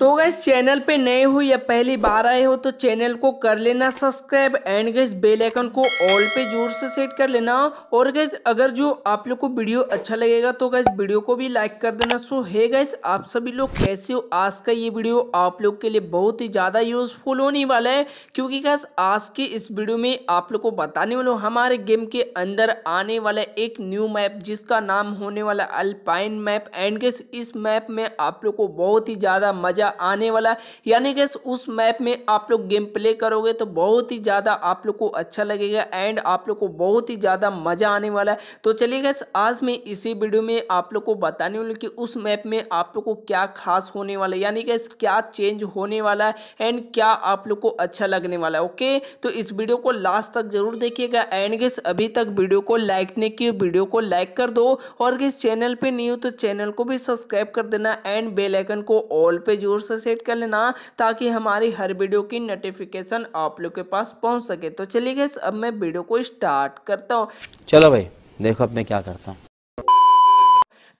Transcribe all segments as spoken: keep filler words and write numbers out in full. तो guys channel पे नए हो या पहली बार आए हो तो चैनल को कर लेना subscribe and guys bell icon को ऑल पे जोर से सेट कर लेना। और गाइस अगर जो आप लोग को वीडियो अच्छा लगेगा तो गाइस वीडियो को भी लाइक कर देना। सो हे गाइस आप सभी लोग कैसे हो। आज का ये वीडियो आप लोग के लिए बहुत ही ज़्यादा यूजफुल होने वाला है क्योंकि गाइस आज के इस वीडियो में आप लोग को बताने वाला हूं हमारे गेम के अंदर आने वाला एक न्यू मैप जिसका नाम होने वाला अल्पाइन मैप। एंड गाइस इस मैप में आप लोग को बहुत ही ज़्यादा मज़ा आने वाला यानी गैस उस मैप में आप लोग गेम प्ले करोगे तो बहुत ही ज्यादा आप लोग को अच्छा लगेगा एंड आप लोग को बहुत ही ज्यादा मजा आने वाला है। तो चलिए गैस आज मैं इसी वीडियो में आप लोग को बताने वाला कि उस मैप में आप लोग को क्या खास होने वाला है यानी गैस क्या चेंज होने वाला है एंड क्या आप लोग को अच्छा लगने वाला है। ओके तो इस वीडियो को लास्ट तक जरूर देखिएगा एंड गैस अभी तक वीडियो को लाइक नहीं किया वीडियो को लाइक कर दो और गैस चैनल पे नहीं हो तो चैनल को भी सब्सक्राइब कर देना एंड बेल आइकन को ऑल पे जोर से सेट कर लेना ताकि हमारी हर वीडियो की नोटिफिकेशन आप लोग के पास पहुंच सके। तो चलिए गाइस अब मैं वीडियो को स्टार्ट करता हूं। चलो भाई देखो अब मैं क्या करता हूं।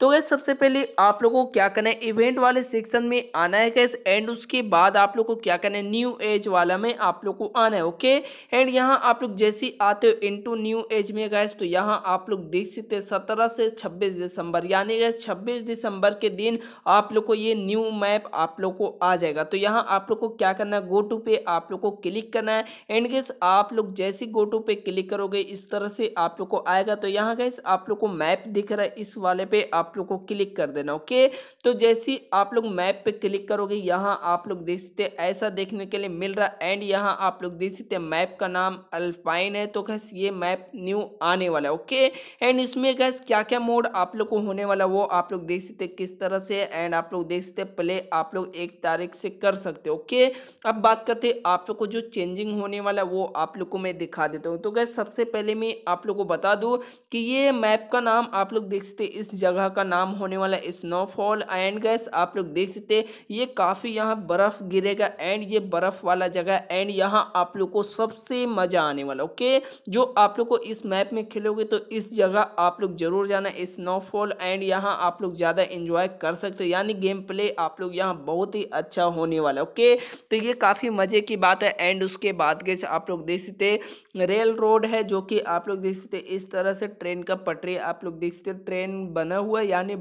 तो गैस सबसे पहले आप लोगों को क्या करना है इवेंट वाले सेक्शन में आना है गैस एंड उसके बाद आप लोगों को क्या करना है न्यू एज वाला में आप लोगों को आना है। ओके एंड यहाँ आप लोग जैसे आते हो इनटू न्यू एज में गैस तो यहाँ आप लोग देख सकते हैं सत्रह से छब्बीस दिसंबर यानी गैस छब्बीस दिसंबर के दिन आप लोग को ये न्यू मैप आप लोग को आ जाएगा। तो यहाँ आप लोग को क्या करना है गो टू पे आप लोग को क्लिक करना है एंड गैस आप लोग जैसे गो टू पे क्लिक करोगे इस तरह से आप लोग को आएगा। तो यहाँ गैस आप लोग को मैप दिख रहा है इस वाले पे आप लोग को क्लिक कर देना। ओके तो जैसे आप लोग मैप पे क्लिक करोगे यहाँ आप लोग देख सकते हैं ऐसा देखने के लिए मिल रहा है एंड यहाँ आप लोग देख सकते हैं मैप का नाम अल्पाइन है। तो गैस ये मैप न्यू आने वाला है। ओके एंड इसमें गैस क्या क्या मोड आप लोग को होने वाला वो आप लोग देख सकते हैं किस तरह से एंड आप लोग देख सकते हैं प्ले आप लोग एक तारीख से कर सकते हो। ओके अब बात करते हैं आप लोग को जो चेंजिंग होने वाला वो आप लोग को मैं दिखा देता हूँ। तो गैस सबसे पहले मैं आप लोग को बता दूँ कि ये मैप का नाम आप लोग देख सकते इस जगह का नाम होने वाला स्नोफॉल एंड गैस आप लोग देख सकते ये काफी यहाँ बर्फ गिरेगा एंड ये बर्फ वाला जगह एंड यहाँ आप लोग को सबसे मजा आने वाला। ओके जो आप लोग को इस मैप में खेलोगे तो इस जगह आप लोग जरूर जाना स्नोफॉल एंड यहाँ आप लोग ज्यादा एंजॉय कर सकते हो यानी गेम प्ले आप लोग यहाँ बहुत ही अच्छा होने वाला। ओके तो ये काफी मजे की बात है एंड उसके बाद गैस आप लोग देख सकते रेल रोड है जो कि आप लोग देख सकते इस तरह से ट्रेन का पटरी आप लोग देख सकते ट्रेन बना हुआ यानी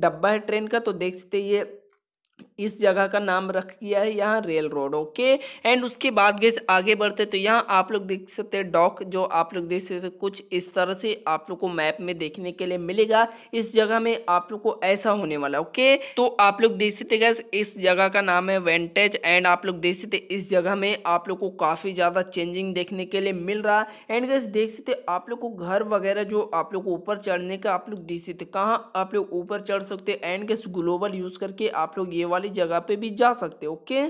डब्बा है ट्रेन का। तो देख सकते ये इस जगह का नाम रख दिया है यहाँ रेल रोड। ओके एंड उसके बाद गैस आगे बढ़ते तो यहाँ आप लोग देख सकते हैं डॉक जो आप लोग देख सकते कुछ इस तरह से आप लोग को मैप में देखने के लिए मिलेगा। इस जगह में आप लोग को ऐसा होने वाला। ओके तो आप लोग देख सकते गैस इस जगह का नाम है वेंटेज एंड आप लोग देख सकते इस जगह में आप लोग को काफ़ी ज़्यादा चेंजिंग देखने के लिए मिल रहा एंड गैस देख सकते आप लोग को घर वगैरह जो आप लोग को ऊपर चढ़ने का आप लोग देख सकते कहाँ आप लोग ऊपर चढ़ सकते एंड गैस ग्लोबल यूज़ करके आप लोग ये वाली जगह पे भी जा सकते। ओके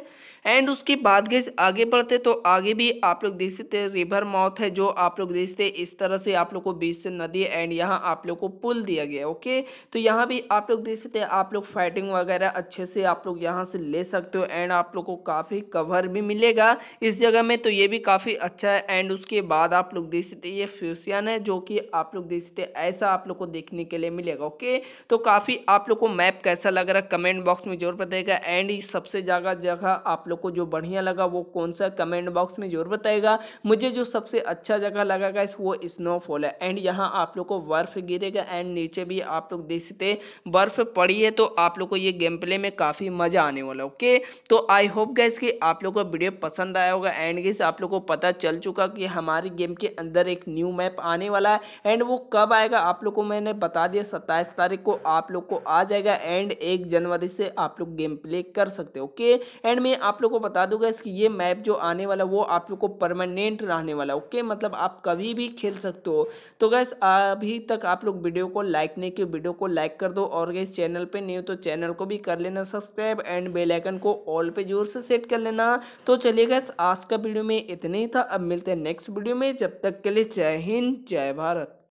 एंड उसके बाद गैस आगे बढ़ते तो आगे भी आप लोग देख सकते रिवर माउथ है जो आप लोग देख सकते इस तरह से आप लोग को बीच से नदी एंड यहाँ आप लोग को पुल दिया गया। ओके तो यहाँ भी आप लोग देख सकते आप लोग फाइटिंग वगैरह अच्छे से आप लोग यहाँ से ले सकते हो एंड आप लोग को काफ़ी कवर भी मिलेगा इस जगह में। तो ये भी काफ़ी अच्छा है एंड उसके बाद आप लोग देख सकते ये फ्यूसियन है जो कि आप लोग देख सकते ऐसा आप लोग को देखने के लिए मिलेगा। ओके तो काफ़ी आप लोग को मैप कैसा लग रहा है कमेंट बॉक्स में जरूर बताएगा एंड सबसे ज़्यादा जगह आप लोग को जो बढ़िया लगा वो कौन सा कमेंट बॉक्स में जरूर बताएगा। मुझे जो सबसे अच्छा जगह लगा गाइस वो स्नोफॉल है एंड यहाँ आप लोग को बर्फ़ गिरेगा एंड नीचे भी आप लोग देख सकते बर्फ़ पड़ी है। तो आप लोग को ये गेम प्ले में काफ़ी मज़ा आने वाला। ओके तो आई होप गाइस कि आप लोग को वीडियो पसंद आया होगा एंड गाइस आप लोग को पता चल चुका कि हमारी गेम के अंदर एक न्यू मैप आने वाला है एंड वो कब आएगा आप लोग को मैंने बता दिया सत्ताईस तारीख को आप लोग को आ जाएगा एंड एक जनवरी से आप लोग गेम प्ले कर सकते हो। ओके एंड मैं आप लोग को बता दूंगा इसकी ये मैप जो आने वाला वो आप लोग को परमानेंट रहने वाला। ओके मतलब आप कभी भी खेल सकते हो। तो गैस अभी तक आप लोग वीडियो को लाइक नहीं किया वीडियो को लाइक कर दो और गैस चैनल पे नहीं हो तो चैनल को भी कर लेना सब्सक्राइब एंड बेल आइकन को ऑल पे जोर से सेट कर लेना। तो चलिए गैस आज का वीडियो में इतना ही था। अब मिलते हैं नेक्स्ट वीडियो में। जब तक के लिए जय हिंद जय भारत।